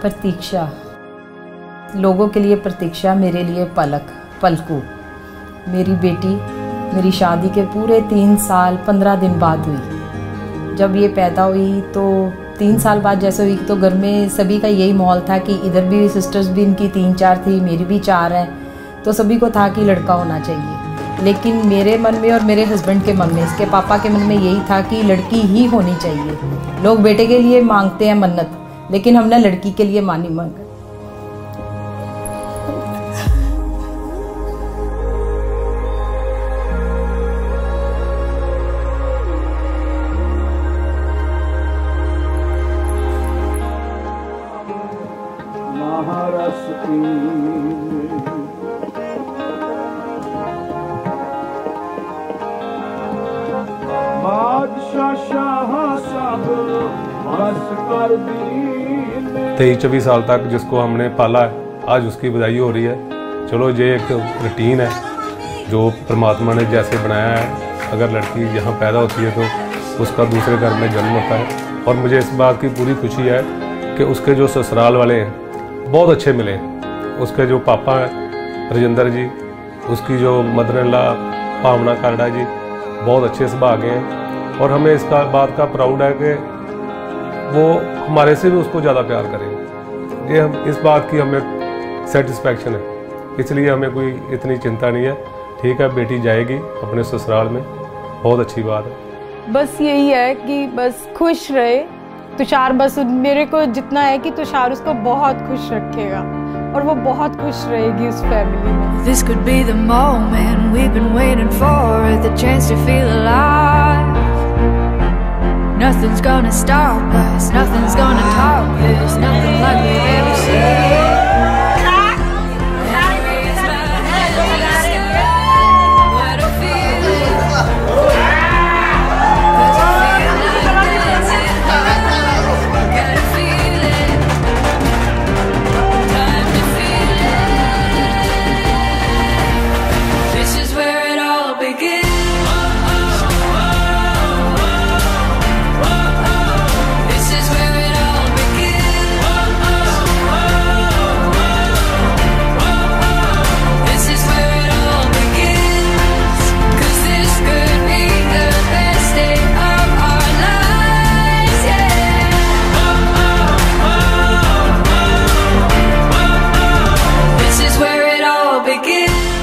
प्रतीक्षा, लोगों के लिए प्रतीक्षा, मेरे लिए पलक, पलकू। मेरी बेटी मेरी शादी के पूरे 3 साल 15 दिन बाद हुई। जब ये पैदा हुई तो 3 साल बाद जैसे हुई तो घर में सभी का यही माहौल था कि इधर भी सिस्टर्स भी इनकी 3-4 थी, मेरी भी 4 है, तो सभी को था कि लड़का होना चाहिए। लेकिन मेरे मन में और मेरे हस्बैंड के मन में, इसके पापा के मन में यही था कि लड़की ही होनी चाहिए। लोग बेटे के लिए मांगते हैं मन्नत, लेकिन हमने लड़की के लिए मानी मन्नत। तेईस 24 साल तक जिसको हमने पाला है, आज उसकी बधाई हो रही है। चलो ये एक रूटीन है जो परमात्मा ने जैसे बनाया है। अगर लड़की यहाँ पैदा होती है तो उसका दूसरे घर में जन्म होता है। और मुझे इस बात की पूरी खुशी है कि उसके जो ससुराल वाले हैं बहुत अच्छे मिले। उसके जो पापा हैं राजिंदर जी, उसकी जो मदर इन लॉ पावना काड़ा जी, बहुत अच्छे स्वभाव के हैं। और हमें इस बात का प्राउड है कि वो हमारे से भी उसको ज़्यादा प्यार करें। ये हम इस बात की हमें सेटिस्फैक्शन है, इसलिए हमें कोई इतनी चिंता नहीं है। ठीक है, बेटी जाएगी अपने ससुराल में, बहुत अच्छी बात है। बस यही है कि बस खुश रहे तुषार। बस मेरे को जितना है कि तुषार उसको बहुत खुश रखेगा और वो बहुत खुश रहेगी उस फैमिली में। This could be the moment we've been waiting for, the chance to feel alive. Nothing's gonna stop us, nothing's gonna top us, nothing like we've ever seen. What a feeling, got a feeling, time to feel it. This is where it all begins.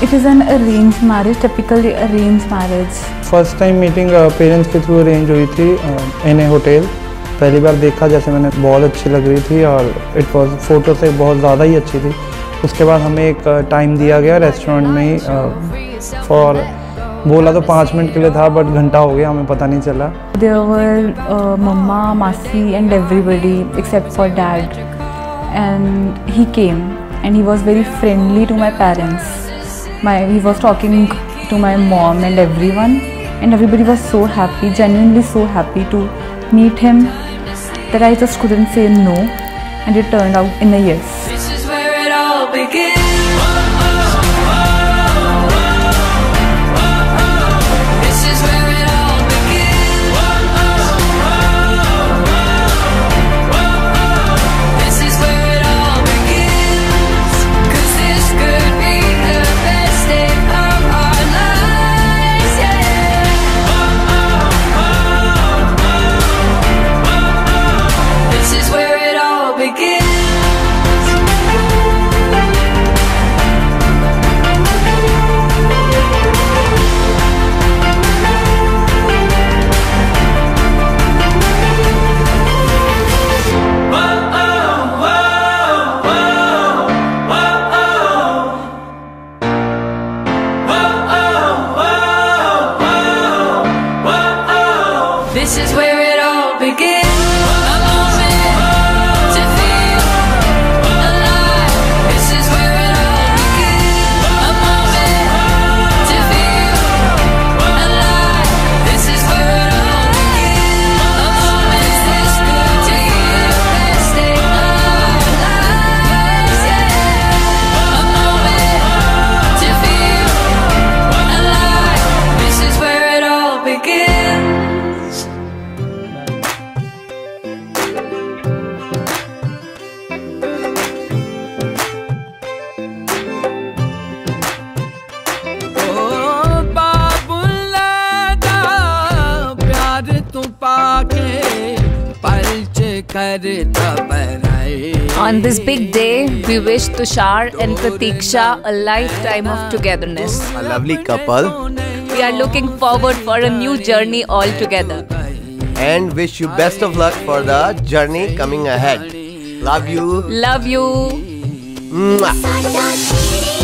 It is an arranged marriage, typically arranged marriage. First time meeting parents के through arrange हुई थी in a hotel. पहली बार देखा जैसे मैंने, बहुत अच्छी लग रही थी और it was फोटो से बहुत ज़्यादा ही अच्छी थी। उसके बाद हमें एक टाइम दिया गया रेस्टोरेंट में ही, और बोला तो 5 मिनट के लिए था बट घंटा हो गया, हमें पता नहीं चला। There were mama, masi and everybody except for dad, and he came and he was very friendly to my parents. He was talking to my mom and everyone, and everybody was so happy, genuinely so happy to meet him, that I just couldn't say no, and it turned out in a yes. This is where it all begins. On this big day, we wish Tushar and Pratiksha a lifetime of togetherness. A lovely couple. We are looking forward for a new journey all together. And wish you best of luck for the journey coming ahead. Love you. Love you. Mwah.